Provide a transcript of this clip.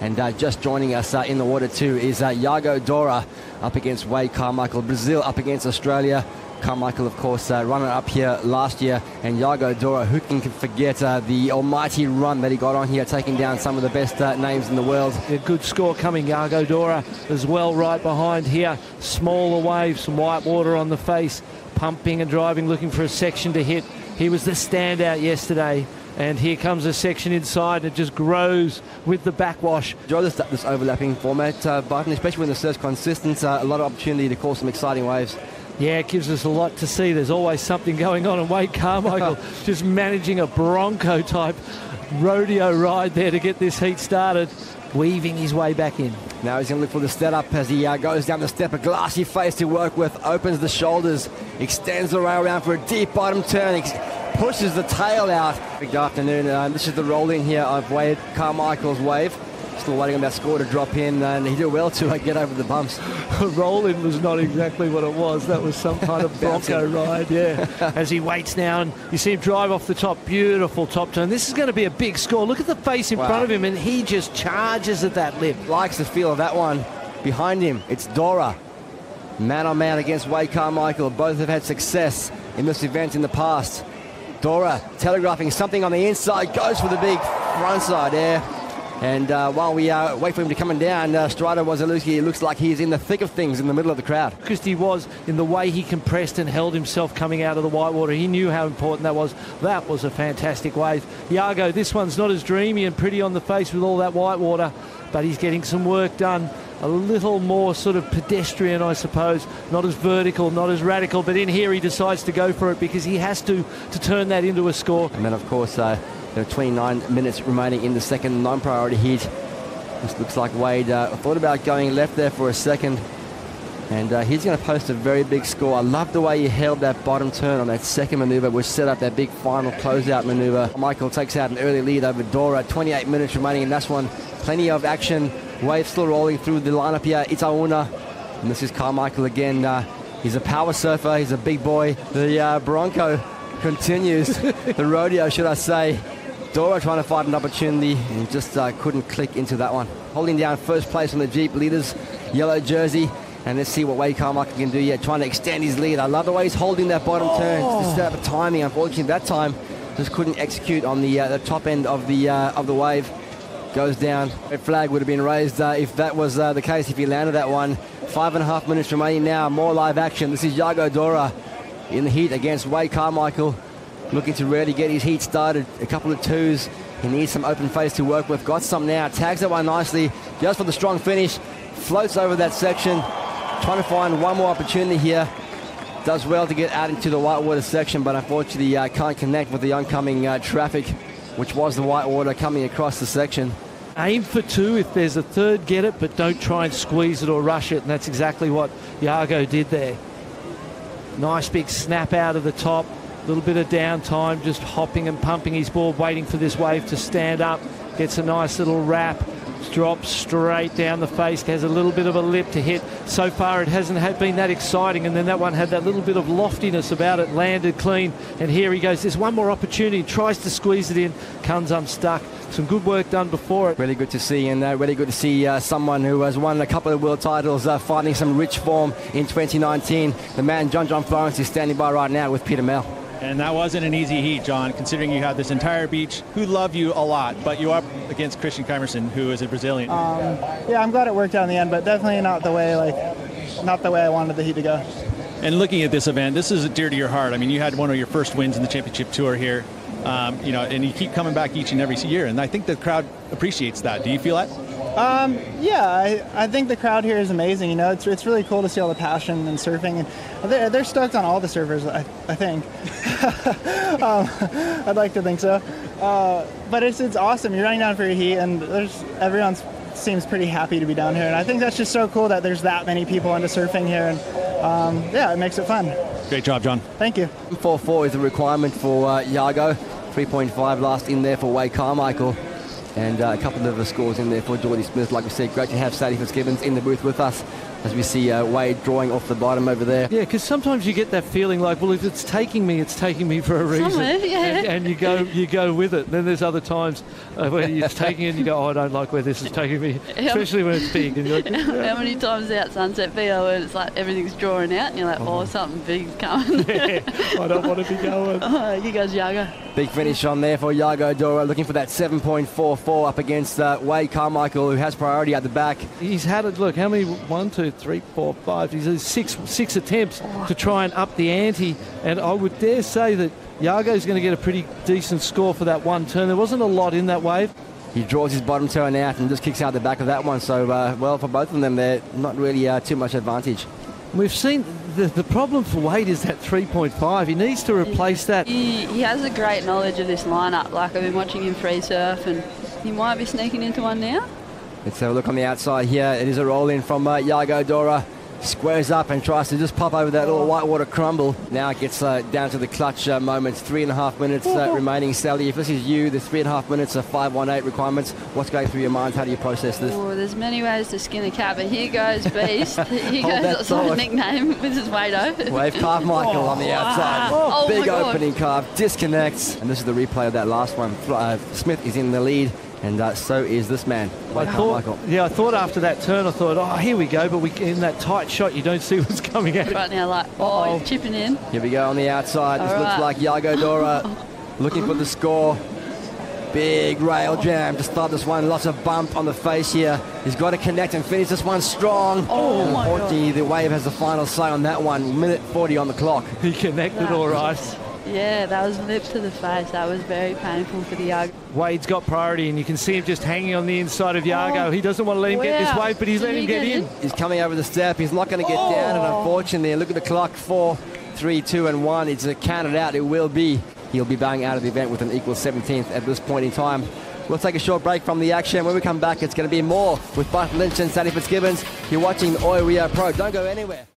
And just joining us in the water too is Yago Dora up against Wade Carmichael. Brazil up against Australia. Carmichael, of course, runner-up here last year. And Yago Dora, who can forget the almighty run that he got on here, taking down some of the best names in the world. A good score coming, Yago Dora, as well, right behind here. Smaller waves, some white water on the face, pumping and driving, looking for a section to hit. He was the standout yesterday. And here comes a section inside. It just grows with the backwash. Enjoy this overlapping format, Barton, especially when the serve's consistent. A lot of opportunity to cause some exciting waves. Yeah, it gives us a lot to see. There's always something going on. And Wade Carmichael just managing a Bronco-type rodeo ride there to get this heat started, weaving his way back in. Now he's going to look for the setup as he goes down the step. A glassy face to work with. Opens the shoulders. Extends the rail around for a deep bottom turn. Pushes the tail out. Good afternoon. This is the roll-in here of Wade Carmichael's wave. Still waiting on that score to drop in, and he did well to get over the bumps. Roll-in was not exactly what it was. That was some kind of Bronco ride, yeah. As he waits now, and you see him drive off the top. Beautiful top turn. This is going to be a big score. Look at the face in front of him, and he just charges at that lip. Likes the feel of that one. Behind him, it's Dora. Man-on-man against Wade Carmichael. Both have had success in this event in the past. Dora telegraphing something on the inside, goes for the big frontside air. And while we wait for him to come down, Strider Wazeluski looks like he's in the thick of things in the middle of the crowd. Because he was in the way he compressed and held himself coming out of the white water. He knew how important that was. That was a fantastic wave. Yago, this one's not as dreamy and pretty on the face with all that white water, but he's getting some work done. A little more sort of pedestrian, I suppose. Not as vertical, not as radical, but in here he decides to go for it because he has to turn that into a score. And then, of course, there are 29 minutes remaining in the second non-priority heat. This looks like Wade thought about going left there for a second. And he's going to post a very big score. I love the way he held that bottom turn on that second manoeuvre, which set up that big final closeout manoeuvre. Michael takes out an early lead over Dora. 28 minutes remaining in this one. Plenty of action. Wade still rolling through the lineup here. Itaúna. And this is Carmichael again. He's a power surfer. He's a big boy. The Bronco continues. The rodeo, should I say. Dora trying to find an opportunity and just couldn't click into that one. Holding down first place on the Jeep leaders, yellow jersey. And let's see what Wade Carmichael can do yet, trying to extend his lead. I love the way he's holding that bottom turn. It's the set up of timing. Unfortunately, that time just couldn't execute on the top end of the wave. Goes down. Red flag would have been raised if that was the case, if he landed that one. 5.5 minutes remaining now. More live action. This is Yago Dora in the heat against Wade Carmichael. Looking to really get his heat started. A couple of twos. He needs some open face to work with. Got some now. Tags that one nicely. Goes for the strong finish. Floats over that section. Trying to find one more opportunity here. Does well to get out into the whitewater section, but unfortunately can't connect with the oncoming traffic, which was the whitewater coming across the section. Aim for two. If there's a third, get it, but don't try and squeeze it or rush it. And that's exactly what Yago did there. Nice big snap out of the top. A little bit of downtime, just hopping and pumping his board, waiting for this wave to stand up. Gets a nice little wrap. Drops straight down the face, has a little bit of a lip to hit. So far it hasn't been that exciting, and then that one had that little bit of loftiness about it, landed clean, and here he goes. There's one more opportunity, tries to squeeze it in, comes unstuck. Some good work done before it. Really good to see, and really good to see someone who has won a couple of world titles finding some rich form in 2019. The man John John Florence is standing by right now with Peter Mel. And that wasn't an easy heat, John, considering you have this entire beach who love you a lot, but you are against Christian Carmichael, who is a Brazilian. Yeah, I'm glad it worked out in the end, but definitely not the way I wanted the heat to go. And looking at this event, this is dear to your heart. I mean, you had one of your first wins in the championship tour here, you know, and you keep coming back each and every year, and I think the crowd appreciates that. Do you feel that? Yeah, I think the crowd here is amazing. You know, it's really cool to see all the passion and surfing. And they're stoked on all the surfers, I think. I'd like to think so. But it's awesome. You're running down for your heat, and everyone seems pretty happy to be down here. And I think that's just so cool that there's that many people into surfing here. And yeah, it makes it fun. Great job, John. Thank you. 4.4 is a requirement for Yago. 3.5 last in there for Wade Carmichael. And a couple of other scores in there for Jordy Smith. Like we said, great to have Sadie Fitzgibbons in the booth with us. as we see Wade drawing off the bottom over there. Yeah, because sometimes you get that feeling like, well, if it's taking me for a reason. And you go with it. And then there's other times where it's taking it and you go, oh, I don't like where this is taking me, especially when it's big. And you're like, how many times out Sunset View and it's like everything's drawing out and you're like, oh, something big's coming. I don't want to be going. You guys, Yago. Big finish on there for Yago Dora, looking for that 7.44 up against Wade Carmichael, who has priority at the back. He's had it, look, how many? One, two, three, four, five. He's had six attempts to try and up the ante, and I would dare say that Yago's going to get a pretty decent score for that one turn. There wasn't a lot in that wave. He draws his bottom turn out and just kicks out the back of that one. So, well, for both of them, they're not really too much advantage. We've seen the problem for Wade is that 3.5. He needs to replace that. He has a great knowledge of this lineup. Like, I've been watching him free surf, and he might be sneaking into one now. Let's have a look on the outside here. It is a roll in from Yago Dora. Squares up and tries to just pop over that little whitewater crumble. Now it gets down to the clutch moments. 3.5 minutes remaining. Sally, if this is you, the 3.5 minutes of 5.18 requirements, what's going through your mind? How do you process this? Oh, there's many ways to skin a cat, but here goes Beast. Here goes my nickname. This is Wado. Wave Carmichael on the outside. Oh, big opening carve. Disconnects. And this is the replay of that last one. Smith is in the lead. And so is this man, Michael. Yeah, I thought after that turn, I thought, oh, here we go. But in that tight shot, you don't see what's coming out. Right now, like, oh, chipping in. Here we go on the outside. This looks like Yago Dora looking for the score. Big rail jam to start this one. Lots of bump on the face here. He's got to connect and finish this one strong. Oh, and unfortunately, the wave has the final say on that one. Minute 40 on the clock. He connected all right. Yeah, that was lip to the face. That was very painful for the Yago. Wade's got priority, and you can see him just hanging on the inside of Yago. He doesn't want to let him get this wave, but he's letting him get in. He's coming over the step. He's not going to get down, and unfortunately, look at the clock. 4, 3, 2, and 1. It's counted out. It will be. He'll be bowing out of the event with an equal 17th at this point in time. We'll take a short break from the action. When we come back, it's going to be more with Buff Lynch and Sandy Fitzgibbons. You're watching Oi Rio Pro. Don't go anywhere.